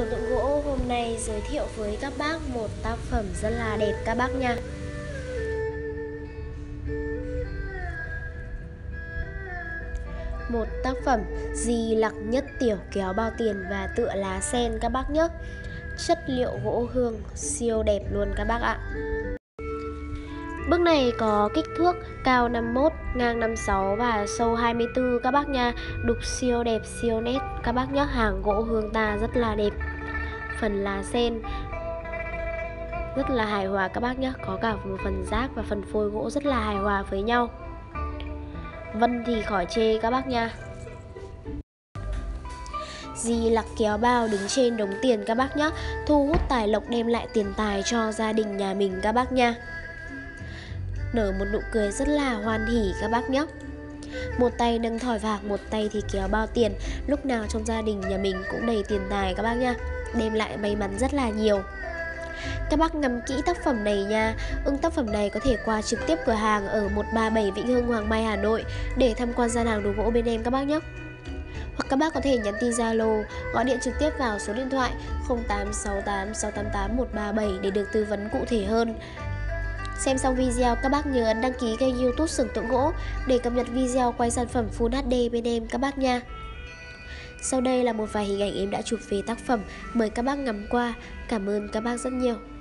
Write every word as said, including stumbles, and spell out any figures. Xưởng Tượng Gỗ hôm nay giới thiệu với các bác một tác phẩm rất là đẹp các bác nha. Một tác phẩm Di Lặc nhất tiểu kéo bao tiền và tựa lá sen các bác nhé. Chất liệu gỗ hương siêu đẹp luôn các bác ạ. Bức này có kích thước cao năm mươi mốt, ngang năm mươi sáu và sâu hai mươi tư các bác nha. Đục siêu đẹp, siêu nét các bác nhé. Hàng gỗ hương ta rất là đẹp. Phần lá sen rất là hài hòa các bác nhé. Có cả một phần rác và phần phôi gỗ rất là hài hòa với nhau. Vân thì khỏi chê các bác nha. Di Lặc kéo bao đứng trên đống tiền các bác nhé. Thu hút tài lộc, đem lại tiền tài cho gia đình nhà mình các bác nha. Nở một nụ cười rất là hoan hỉ các bác nhé. Một tay nâng thỏi vàng, một tay thì kéo bao tiền. Lúc nào trong gia đình nhà mình cũng đầy tiền tài các bác nha. Đem lại may mắn rất là nhiều. Các bác ngắm kỹ tác phẩm này nha. Ưng tác phẩm này có thể qua trực tiếp cửa hàng ở một ba bảy Vĩnh Hưng, Hoàng Mai, Hà Nội để tham quan gian hàng đồ gỗ bên em các bác nhé. Hoặc các bác có thể nhắn tin Zalo, gọi điện trực tiếp vào số điện thoại không tám sáu tám sáu tám tám một ba bảy để được tư vấn cụ thể hơn. Xem xong video, các bác nhớ ấn đăng ký kênh YouTube Xưởng Tượng Gỗ để cập nhật video quay sản phẩm Full hát đê bên em các bác nha. Sau đây là một vài hình ảnh em đã chụp về tác phẩm, mời các bác ngắm qua. Cảm ơn các bác rất nhiều.